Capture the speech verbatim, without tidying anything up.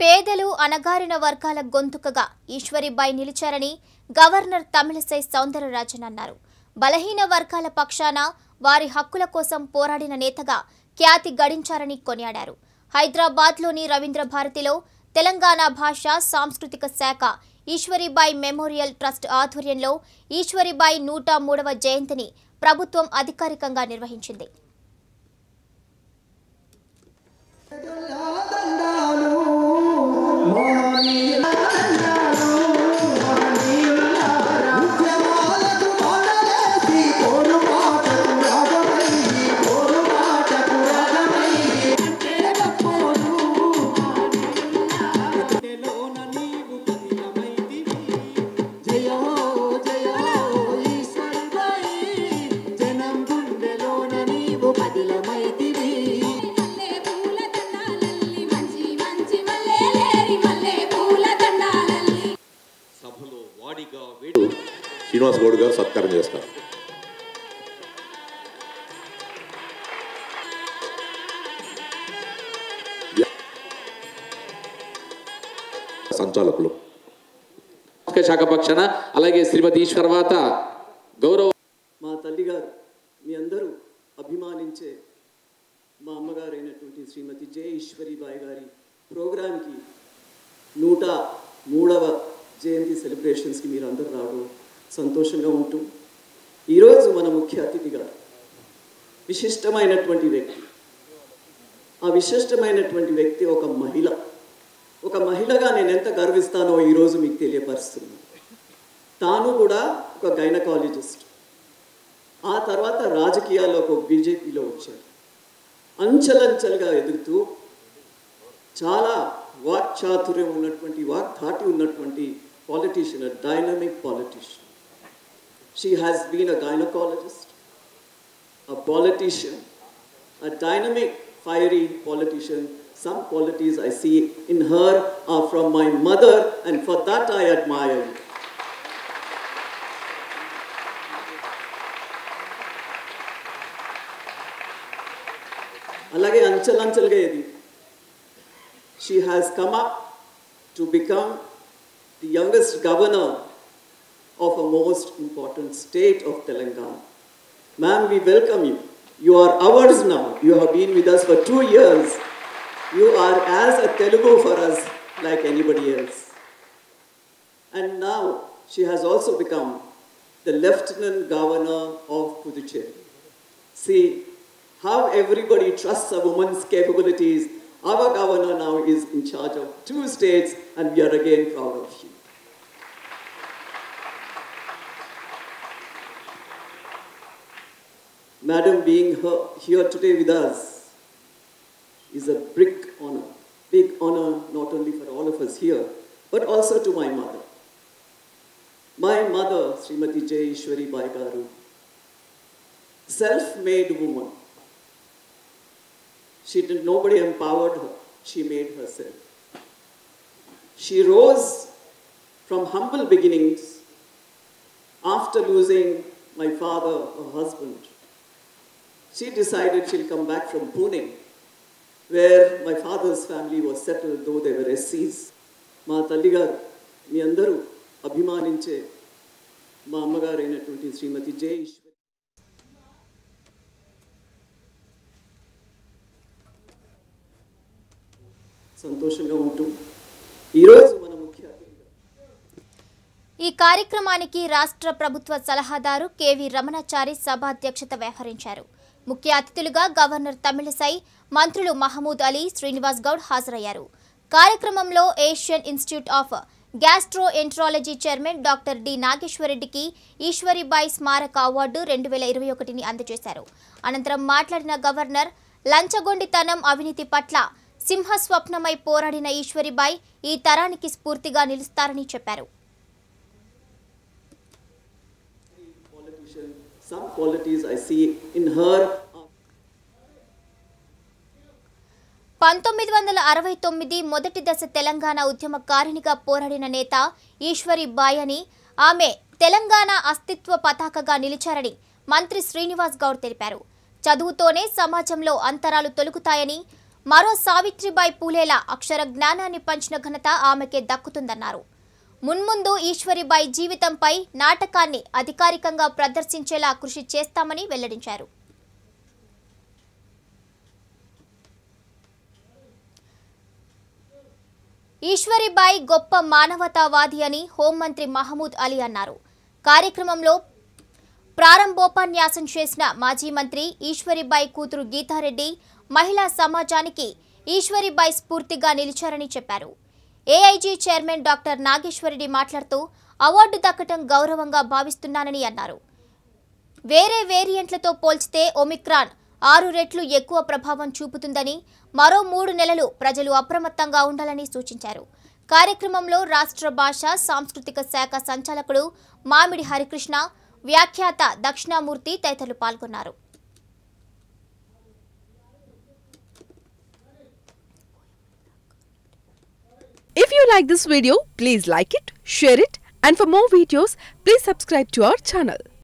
పేదలు అనగారిన వర్గాల గొంతుకగా ఈశ్వరిబాయి నిలిచారని గవర్నర్ తమిళసై సౌందరరాజన్ అన్నారు. బలహీన వర్గాల పక్షాన వారి హక్కుల కోసం పోరాడిన నేతగా ఖ్యాతి గడించారని కొనియాడారు. హైదరాబాద్లోని రవీంద్ర భారతిలో తెలంగాణ భాష సాంస్కృతిక శాఖ ఈశ్వరిబాయి మెమోరియల్ ట్రస్ట్ ఆధ్వర్యంలో ఈశ్వరిబాయి నూట మూడవ జయంతిని ప్రభుత్వం అధికారికంగా నిర్వహించింది. శ్రీనివాస్ గౌడ్ గారు సత్కారం చేస్తారు. సంచాలకులు శాఖ పక్షాన అలాగే శ్రీమతి ఈశ్వర్వాత గౌరవ మా తల్లి గారు మీ అందరూ అభిమానించే మా అమ్మగారైనటువంటి శ్రీమతి జే ఈశ్వరీబాయి గారి ప్రోగ్రాంకి నూట మూడవ జయంతి సెలబ్రేషన్స్కి మీరు అందరు రావడం సంతోషంగా ఉంటూ ఈరోజు మన ముఖ్య అతిథిగా విశిష్టమైనటువంటి వ్యక్తి ఆ విశిష్టమైనటువంటి వ్యక్తి ఒక మహిళ ఒక మహిళగా నేను ఎంత గర్విస్తానో ఈరోజు మీకు తెలియపరుస్తున్నాను. తాను కూడా ఒక గైనకాలజిస్ట్, ఆ తర్వాత రాజకీయాల్లో ఒక బీజేపీలో వచ్చారు. అంచెలంచెలుగా ఎదుగుతూ చాలా వాక్చాతుర్యం ఉన్నటువంటి వాక్ధాటి ఉన్నటువంటి politician, a dynamic politician. She has been a gynecologist, a politician, a dynamic, fiery politician. Some qualities I see in her are from my mother, and for that I admire her. Alage anchal anchal ga edi. She has come up to become the youngest governor of a most important state of Telangana. Ma'am, we welcome you. You are ours now. You have been with us for two years. You are as a Telugu for us like anybody else. And now she has also become the Lieutenant Governor of Puducherry. See how everybody trusts a woman's capabilities. Our governor now is in charge of two states, and we are again proud of you. Madam, being her, here today with us is a big honor, big honor not only for all of us here, but also to my mother. My mother, Srimati J. Ishwari Bhai Garu, self-made woman. She did, nobody empowered her. She made herself. She rose from humble beginnings after losing my father, her husband. She decided she'll come back from Pune, where my father's family was settled, though they were S Cs. Ma Talli garu, mi andaru abhimaninche, ma ammagaru ainatundi Srimati J. Ishwari. ఈ కార్యక్రమానికి రాష్ట్ర ప్రభుత్వ సలహాదారు KV Ramanachari సభాధ్యక్షత వ్యవహరించారు. ముఖ్య అతిథులుగా governor Tamilisai, మంత్రులు మహమూద్ అలీ, శ్రీనివాస్ గౌడ్ హాజరయ్యారు. కార్యక్రమంలో Asian institute of gastroenterology chairman doctor D నాగేశ్వరరెడ్డికి ఈశ్వరిబాయి స్మారక అవార్డు రెండు వేల ఇరవై ఒకటిని అందజేశారు. అనంతరం మాట్లాడిన గవర్నర్, లంచగొండితనం, అవినీతి పట్ల సింహ స్వప్నమై పోరాడిన ఈశ్వరిబాయి ఈ తరానికి స్ఫూర్తిగా నిలుస్తారని చెప్పారు. పంతొమ్మిది వందల అరవై తొమ్మిది మొదటి దశ తెలంగాణ ఉద్యమ కారిణిగా పోరాడిన నేత ఈశ్వరిబాయి అని, ఆమె తెలంగాణ అస్తిత్వ పతాకగా నిలిచారని మంత్రి శ్రీనివాస్ గౌడ్ తెలిపారు. చదువుతోనే సమాజంలో అంతరాలు తొలగుతాయని, మరో సావిత్రిబాయి పూలేల అక్షర జ్ఞానాన్ని పంచిన ఘనత ఆమెకే దక్కుతుందన్నారు. మున్ముందు ఈశ్వరిబాయి జీవితంపై నాటకాన్ని అధికారికంగా ప్రదర్శించేలా కృషి చేస్తామని వెల్లడించారు. ఈశ్వరిబాయి గొప్ప మానవతావాది అని హోంమంత్రి మహమూద్ అలీ అన్నారు. కార్యక్రమంలో ప్రారంభోపన్యాసం చేసిన మాజీ మంత్రి ఈశ్వరిబాయి కూతురు గీతారెడ్డి మహిళా సమాజానికి ఈశ్వరిబాయి స్ఫూర్తిగా నిలిచారని చెప్పారు. ఏఐజీ చైర్మన్ డాక్టర్ నాగేశ్వరరెడ్డి మాట్లాడుతూ అవార్డు దక్కటం గౌరవంగా భావిస్తున్నానని అన్నారు. వేరే వేరియంట్లతో పోల్చితే ఒమిక్రాన్ ఆరు రెట్లు ఎక్కువ ప్రభావం చూపుతుందని, మరో మూడు నెలలు ప్రజలు అప్రమత్తంగా ఉండాలని సూచించారు. కార్యక్రమంలో రాష్ట్ర భాష సాంస్కృతిక శాఖ సంచాలకుడు మామిడి హరికృష్ణ, వ్యాఖ్యాత దక్షిణామూర్తి తదితరులు పాల్గొన్నారు. If you like this video, please like it, share it, and for more videos, please subscribe to our channel.